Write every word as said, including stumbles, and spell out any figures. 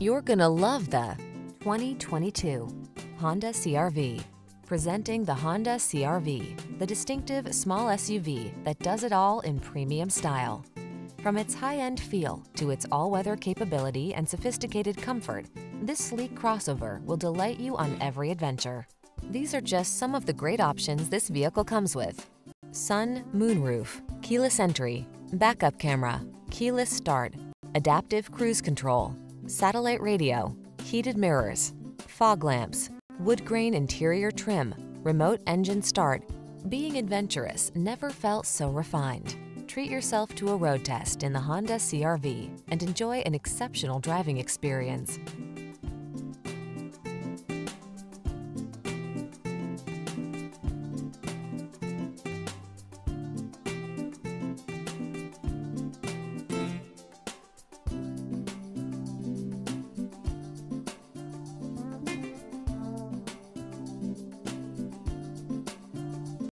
You're gonna love the twenty twenty-two Honda C R V. Presenting the Honda C R V, the distinctive small S U V that does it all in premium style. From its high-end feel to its all-weather capability and sophisticated comfort, this sleek crossover will delight you on every adventure. These are just some of the great options this vehicle comes with: sun, moonroof, keyless entry, backup camera, keyless start, adaptive cruise control, satellite radio, heated mirrors, fog lamps, wood grain interior trim, remote engine start. Being adventurous never felt so refined. Treat yourself to a road test in the Honda C R V and enjoy an exceptional driving experience.